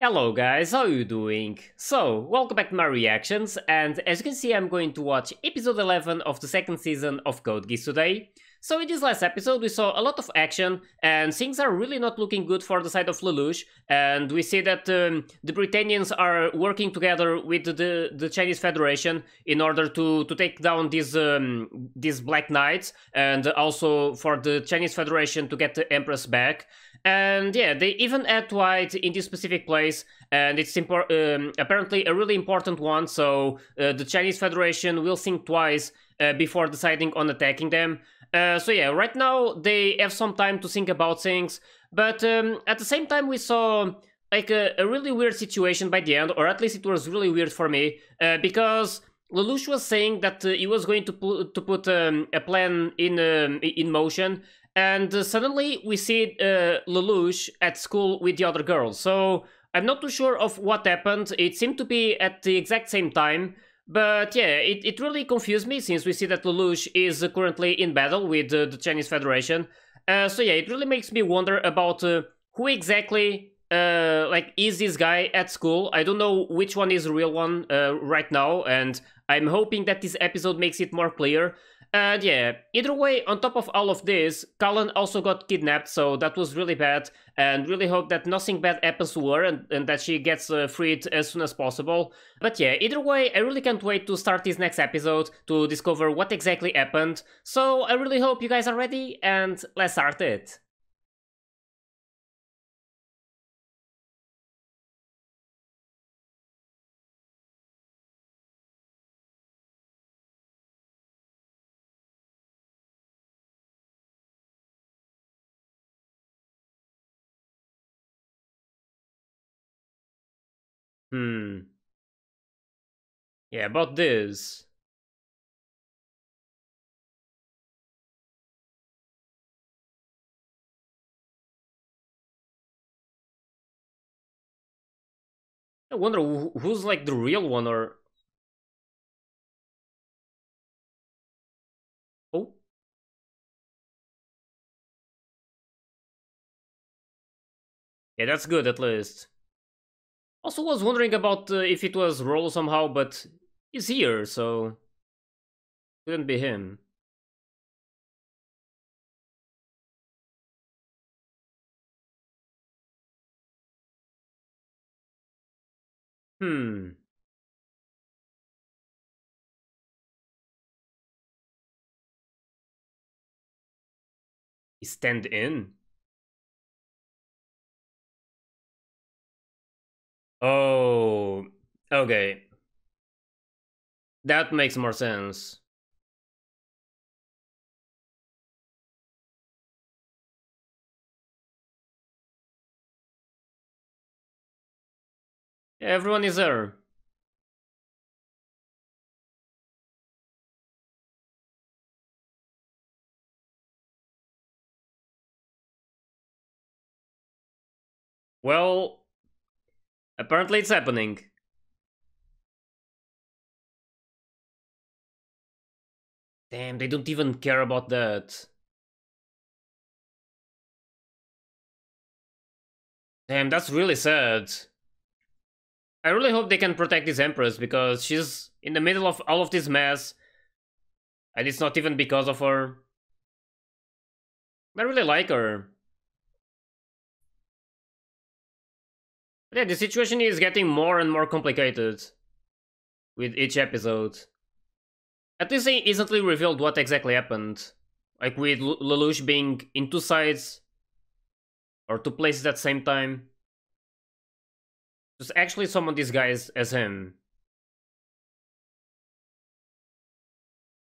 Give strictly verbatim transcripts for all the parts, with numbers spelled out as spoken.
Hello guys, how you doing? So, welcome back to my reactions, and as you can see I'm going to watch episode eleven of the second season of Code Geass today. So in this last episode we saw a lot of action, and things are really not looking good for the side of Lelouch, and we see that um, the Britannians are working together with the, the Chinese Federation in order to, to take down these, um, these Black Knights, and also for the Chinese Federation to get the Empress back. And yeah, they even add white in this specific place, and it's um, apparently a really important one, so uh, the Chinese Federation will think twice uh, before deciding on attacking them. Uh, so yeah, right now they have some time to think about things, but um, at the same time we saw like a, a really weird situation by the end, or at least it was really weird for me, uh, because Lelouch was saying that uh, he was going to, pu to put um, a plan in, um, in motion, and uh, suddenly we see uh, Lelouch at school with the other girls. So I'm not too sure of what happened. It seemed to be at the exact same time. But yeah, it, it really confused me, since we see that Lelouch is uh, currently in battle with uh, the Chinese Federation. Uh, so yeah, it really makes me wonder about uh, who exactly uh, like is this guy at school. I don't know which one is the real one uh, right now, and I'm hoping that this episode makes it more clear. And yeah, either way, on top of all of this, Kallen also got kidnapped, so that was really bad, and really hope that nothing bad happens to her, and, and that she gets uh, freed as soon as possible. But yeah, either way, I really can't wait to start this next episode to discover what exactly happened, so I really hope you guys are ready, and let's start it! Hmm. Yeah, about this. I wonder wh who's like the real one, or... Oh. Yeah, that's good at least. Also was wondering about uh, if it was Rolo somehow, but he's here, so couldn't be him. Hmm. He stand in? Oh, okay. That makes more sense. Everyone is there. Well... apparently it's happening. Damn, they don't even care about that. Damn, that's really sad. I really hope they can protect this Empress, because she's in the middle of all of this mess, and it's not even because of her. I really like her. Yeah, the situation is getting more and more complicated with each episode. At least they instantly revealed what exactly happened. Like with Lelouch being in two sides, or two places at the same time. Just actually summon these guys as him.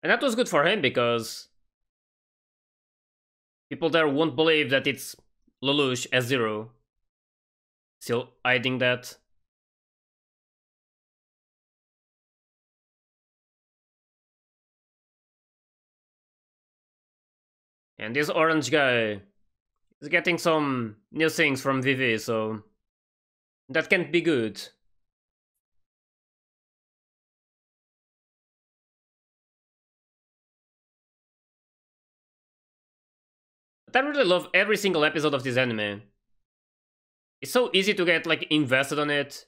And that was good for him, because people there won't believe that it's Lelouch as Zero. Still hiding that. And this orange guy is getting some new things from Vivi, so that can't be good. But I really love every single episode of this anime. It's so easy to get like invested on it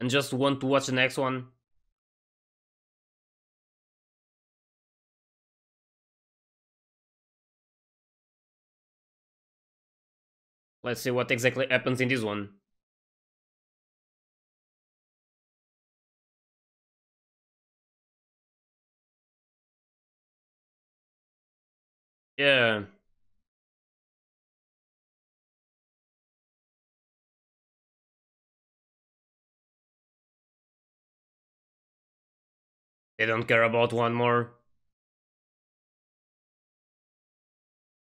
and just want to watch the next one. Let's see what exactly happens in this one. Yeah. They don't care about one more.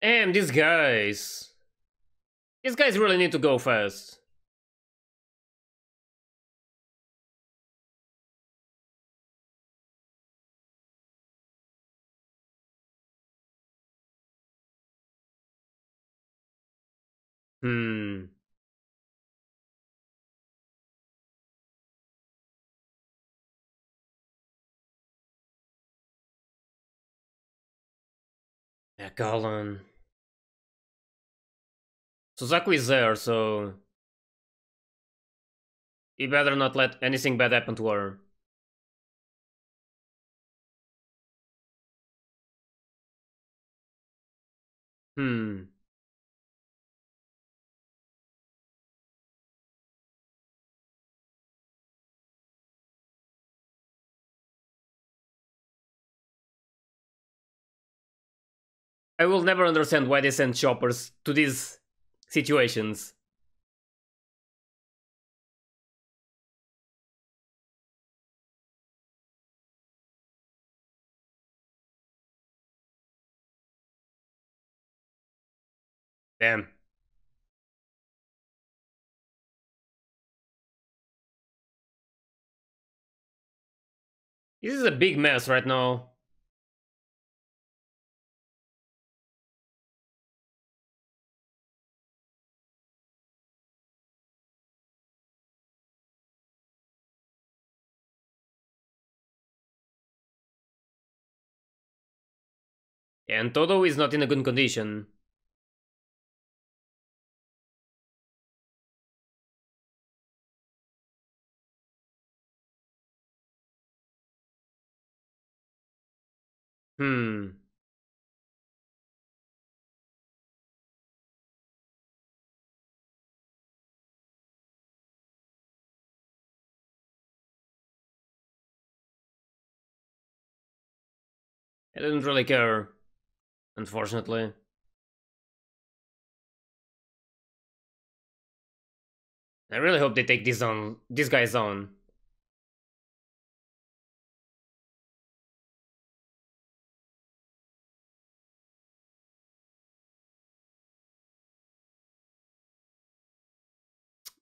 Damn, these guys. These guys really need to go fast. Hmm. Yeah, Kallen. Suzaku is there, so he better not let anything bad happen to her. Hmm. I will never understand why they send choppers to these situations. Damn. This is a big mess right now. And Tohdoh is not in a good condition. Hmm. I didn't really care. Unfortunately. I really hope they take this on this guy's on.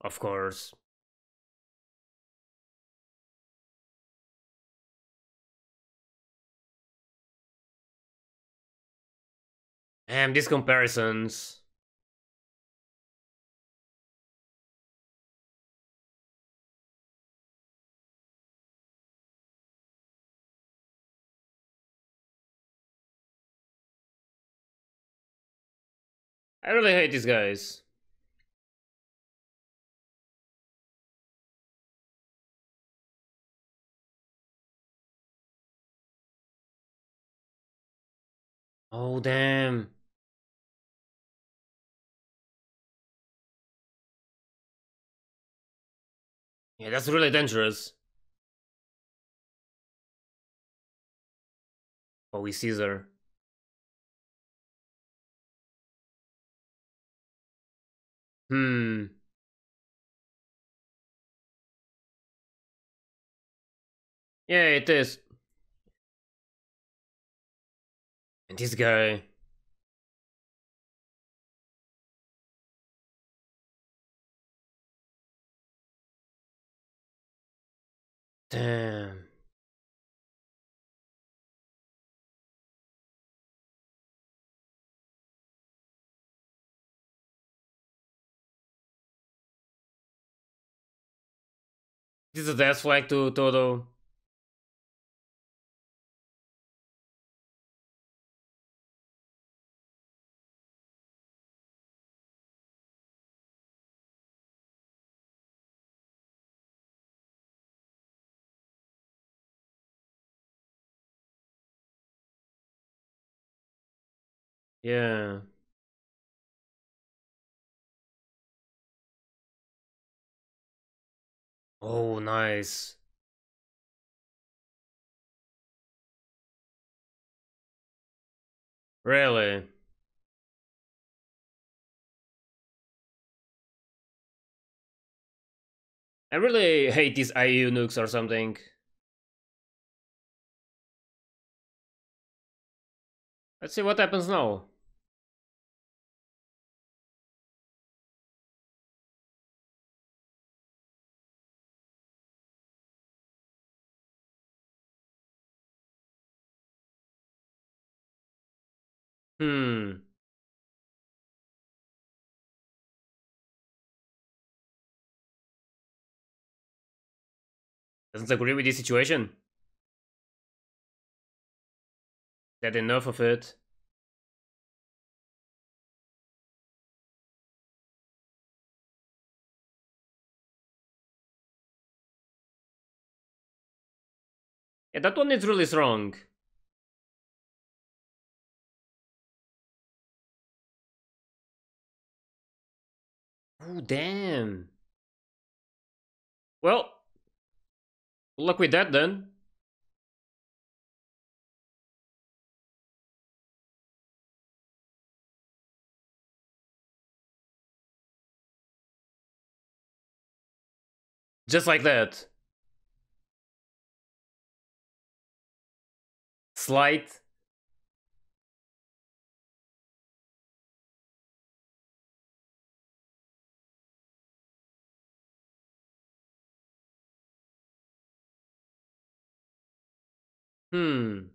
Of course. Damn, these comparisons. I really hate these guys. Oh, damn. Yeah, that's really dangerous. Oh, he sees her. Hmm. Yeah, it is. And this guy. Damn. This is a death flag to Tohdoh. Yeah. Oh, nice. Really? I really hate these I U nukes or something. Let's see what happens now. Hmm. Doesn't agree with this situation. Had enough of it. Yeah, that one is really strong. Oh, damn. Well, good luck with that then. Just like that. Slight. Hmm.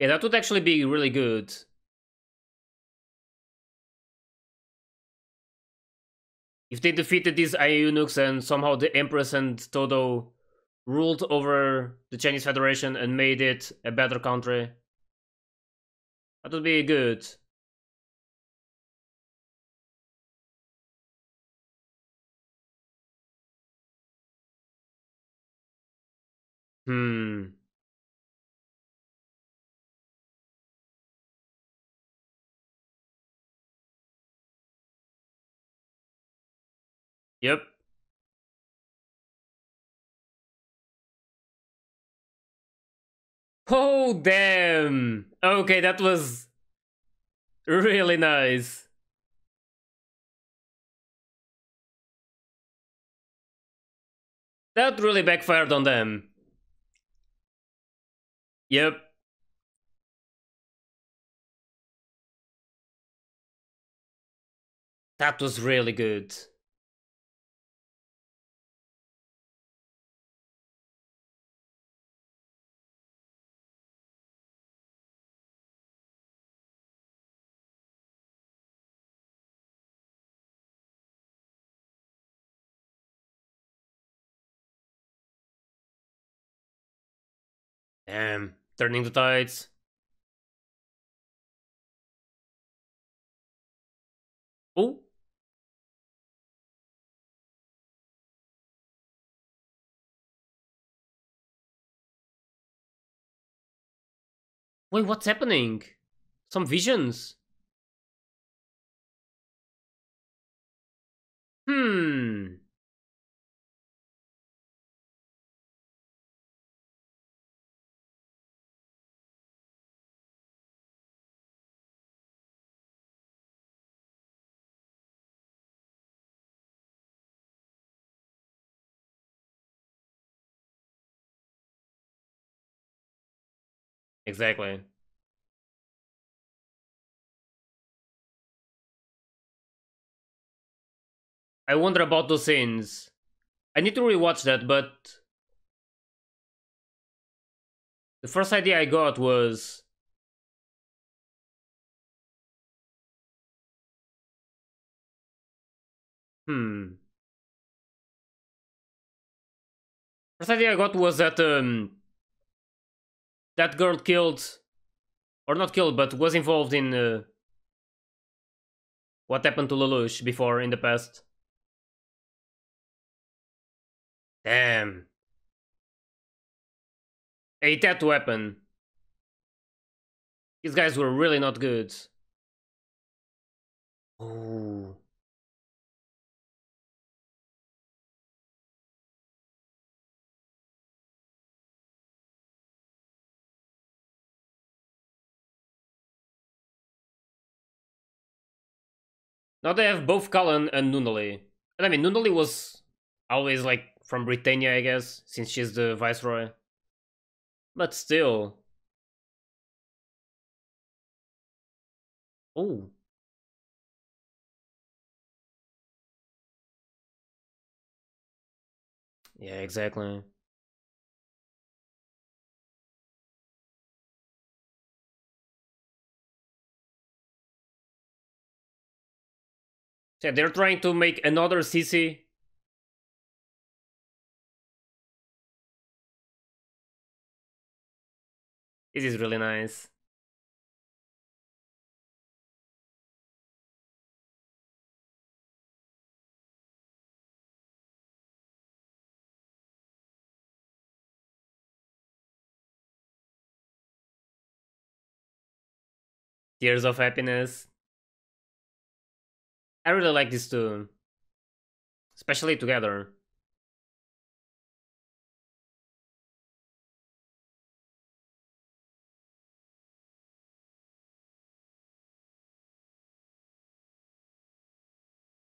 Yeah, that would actually be really good. If they defeated these I U nukes and somehow the Empress and Tohdoh ruled over the Chinese Federation and made it a better country, that would be good. Hmm. Yep. Oh, damn. Okay, that was really nice. That really backfired on them. Yep. That was really good. Damn, turning the tides. Oh. Wait, what's happening? Some visions. Hmm. Exactly. I wonder about those scenes. I need to rewatch that, but the first idea I got was Hmm. First idea I got was that um, that girl killed, or not killed, but was involved in uh, what happened to Lelouch before in the past. Damn. It had to happen. These guys were really not good. Ooh. Now they have both Kallen and Nunnally. And I mean, Nunnally was always like from Britannia, I guess, since she's the Viceroy. But still. Oh. Yeah, exactly. So they're trying to make another C C. This is really nice. Tears of happiness. I really like these two, especially together.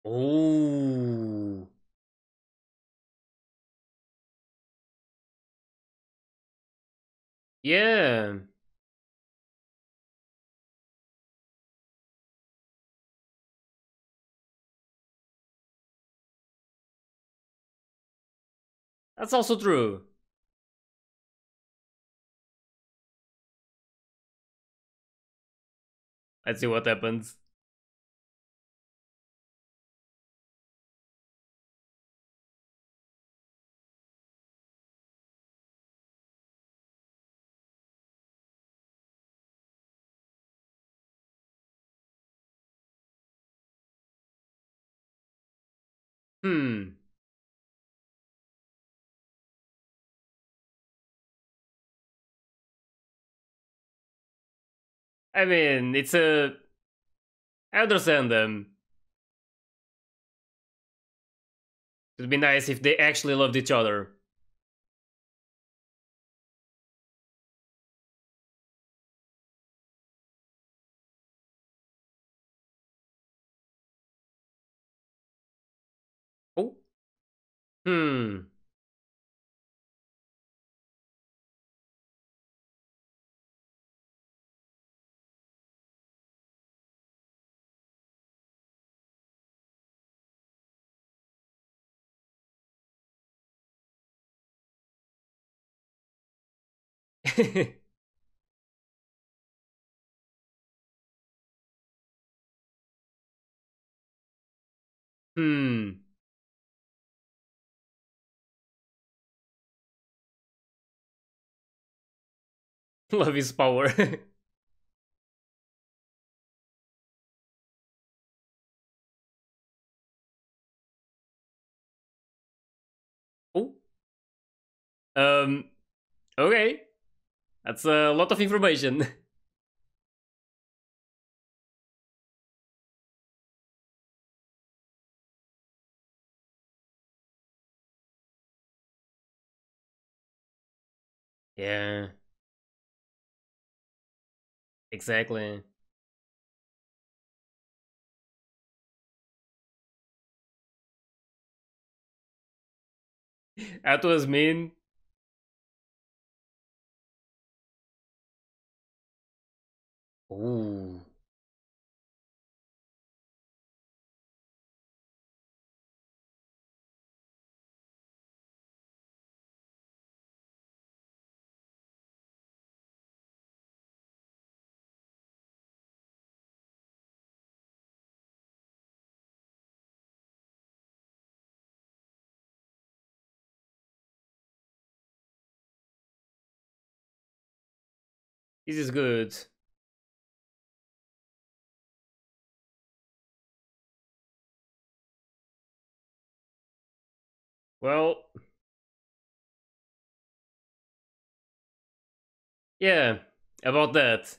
Ooh. Yeah. That's also true. Let's see what happens. Hmm. I mean, it's a... I understand them. It would be nice if they actually loved each other. Oh. Hmm. Hmm. Love is power. Oh. Um. Okay. That's a lot of information. Yeah. Exactly. That was mean. Ooh. This is good. Well, yeah, about that.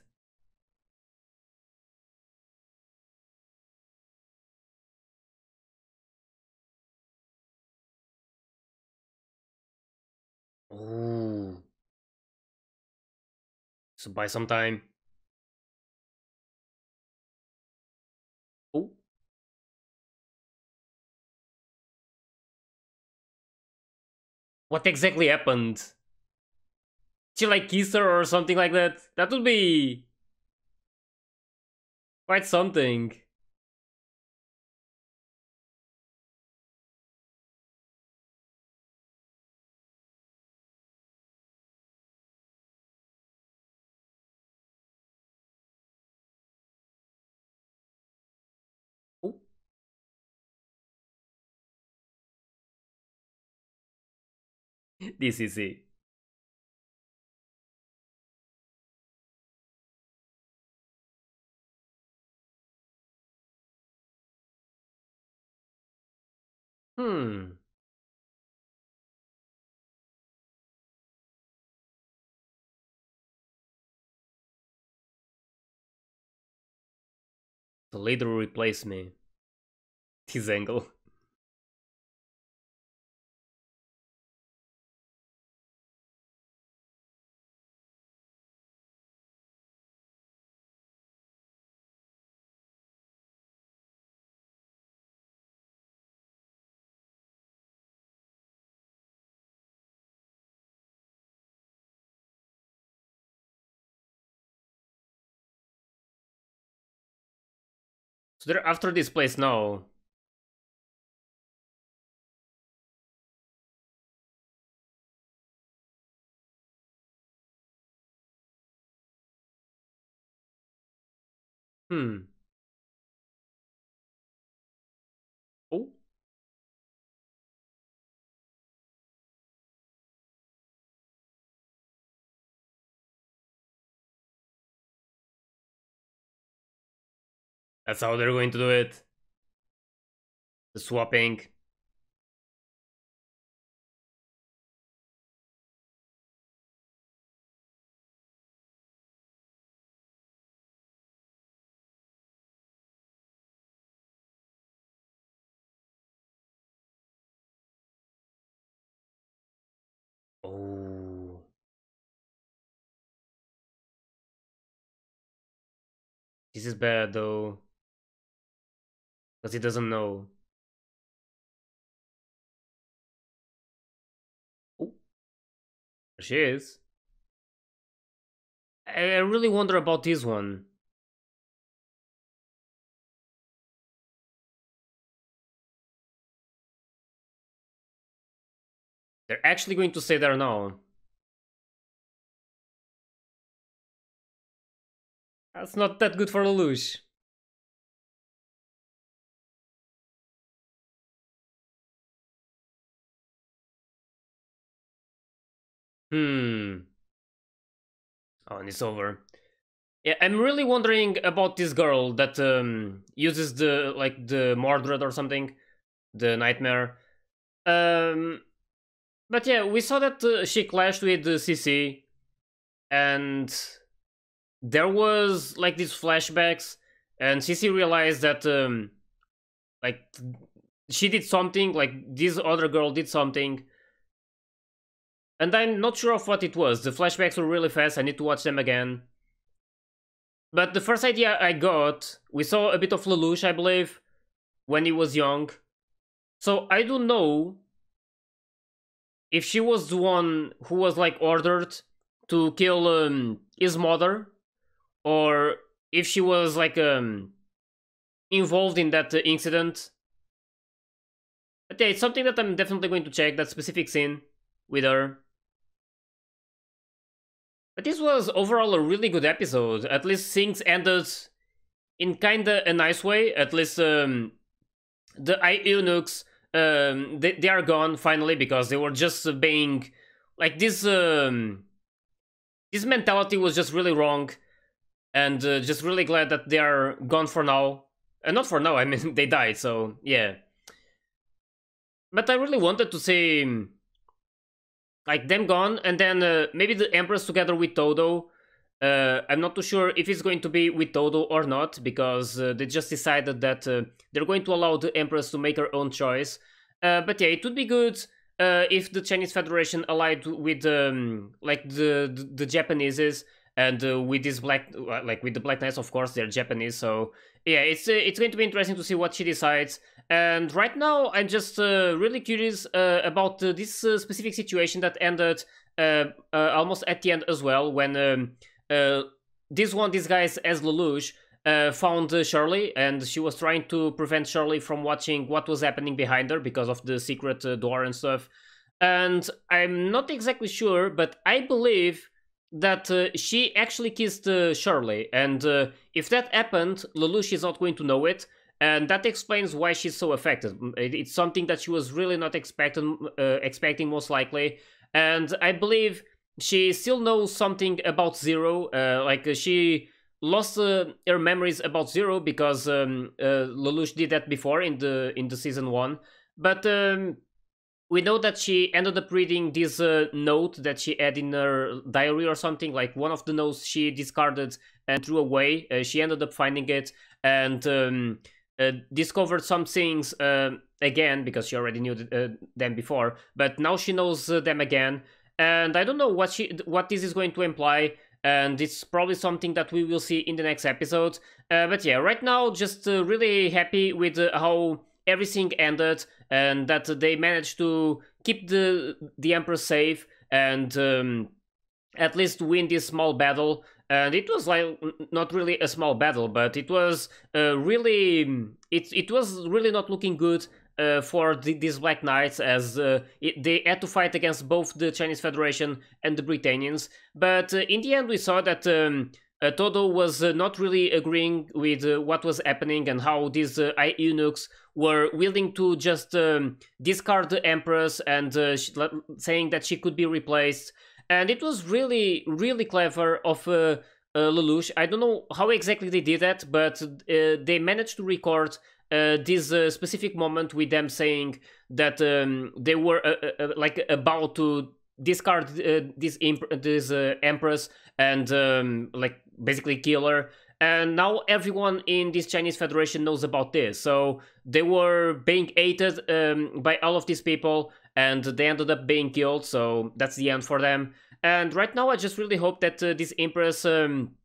Ooh. So buy some time. Oh. What exactly happened? She like kissed her or something like that? That would be quite something. This is it. Hmm. The leader will replace me. This angle. So they're after this place now. Hmm. Oh. That's how they're going to do it. The swapping. Oh. This is bad though. Because he doesn't know. Oh, there she is. I really wonder about this one. They're actually going to stay there now. That's not that good for Lelouch. Hmm. Oh, and it's over. Yeah, I'm really wondering about this girl that um, uses the, like, the Mordred or something. The nightmare. Um, but yeah, we saw that uh, she clashed with the C C. And there was, like, these flashbacks. And C C realized that, um, like, she did something. Like, this other girl did something. And I'm not sure of what it was. The flashbacks were really fast. I need to watch them again. But the first idea I got, we saw a bit of Lelouch, I believe, when he was young. So I don't know if she was the one who was like ordered to kill um, his mother, or if she was like um, involved in that incident. But yeah, it's something that I'm definitely going to check, that specific scene with her. But this was overall a really good episode. At least things ended in kinda a nice way. At least um, the eunuchs, um, they, they are gone finally, because they were just being like this um, his mentality was just really wrong, and uh, just really glad that they are gone for now. And uh, not for now, I mean, they died, so yeah. But I really wanted to see, like, them gone, and then uh, maybe the Empress together with Tohdoh. Uh, I'm not too sure if it's going to be with Tohdoh or not, because uh, they just decided that uh, they're going to allow the Empress to make her own choice. Uh, but yeah, it would be good uh, if the Chinese Federation allied with um, like the, the the Japaneses, and uh, with this black, like with the Black Knights, of course, they're Japanese. So yeah, it's uh, it's going to be interesting to see what she decides. And right now, I'm just uh, really curious uh, about uh, this uh, specific situation that ended uh, uh, almost at the end as well, when um, uh, this one, this guy as Lelouch, uh, found uh, Shirley, and she was trying to prevent Shirley from watching what was happening behind her because of the secret uh, door and stuff. And I'm not exactly sure, but I believe that uh, she actually kissed uh, Shirley, and uh, if that happened, Lelouch is not going to know it. And that explains why she's so affected. It's something that she was really not expecting, uh, expecting most likely. And I believe she still knows something about Zero. Uh, like uh, she lost uh, her memories about Zero because um, uh, Lelouch did that before in the in the season one. But um, we know that she ended up reading this uh, note that she had in her diary or something. Like one of the notes she discarded and threw away. Uh, she ended up finding it, and Um, Uh, discovered some things uh, again, because she already knew th uh, them before, but now she knows uh, them again, and I don't know what she what this is going to imply, and it's probably something that we will see in the next episode. Uh, but yeah, right now, just uh, really happy with uh, how everything ended, and that they managed to keep the the Empress safe, and um, at least win this small battle. And it was like not really a small battle, but it was uh, really it it was really not looking good uh, for the, these Black Knights, as uh, it, they had to fight against both the Chinese Federation and the Britannians. But uh, in the end, we saw that um, uh, Tohdoh was uh, not really agreeing with uh, what was happening, and how these uh, I eunuchs were willing to just um, discard the Empress, and uh, she, saying that she could be replaced. And it was really, really clever of uh, uh, Lelouch. I don't know how exactly they did that, but uh, they managed to record uh, this uh, specific moment with them saying that um, they were uh, uh, like about to discard uh, this, imp this uh, Empress, and um, like basically kill her. And now everyone in this Chinese Federation knows about this. So they were being hated um, by all of these people, and they ended up being killed, so that's the end for them. And right now I just really hope that uh, this Empress um,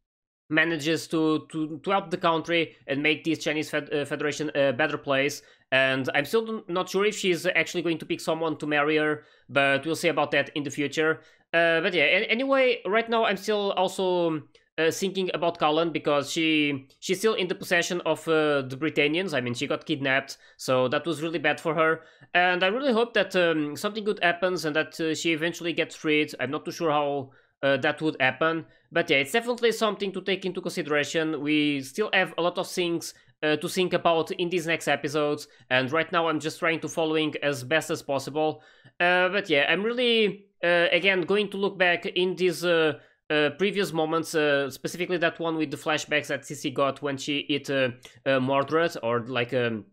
manages to, to, to help the country and make this Chinese fed uh, Federation a better place. And I'm still not sure if she's actually going to pick someone to marry her, but we'll see about that in the future. Uh, but yeah, anyway, right now I'm still also uh, thinking about Kallen, because she she's still in the possession of uh, the Britannians. I mean, she got kidnapped, so that was really bad for her. And I really hope that um, something good happens, and that uh, she eventually gets freed. I'm not too sure how uh, that would happen. But yeah, it's definitely something to take into consideration. We still have a lot of things uh, to think about in these next episodes. And right now I'm just trying to following as best as possible. Uh, but yeah, I'm really, uh, again, going to look back in these uh, uh, previous moments. Uh, specifically that one with the flashbacks that C C got when she hit uh, uh, Mordred, or like Um,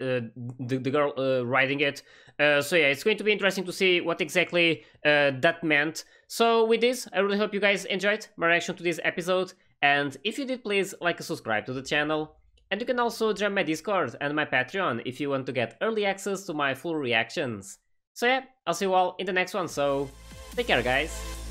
Uh, the, the girl uh, riding it. Uh, so yeah, it's going to be interesting to see what exactly uh, that meant. So with this, I really hope you guys enjoyed my reaction to this episode, and if you did, please like and subscribe to the channel. And you can also join my Discord and my Patreon if you want to get early access to my full reactions. So yeah, I'll see you all in the next one, so take care guys.